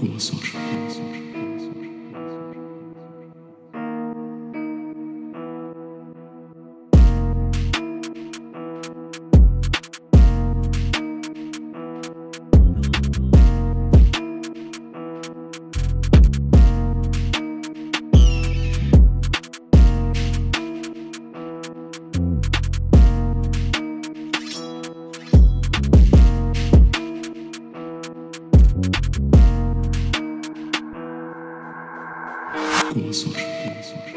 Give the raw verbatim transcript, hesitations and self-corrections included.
Kursor. Kursor.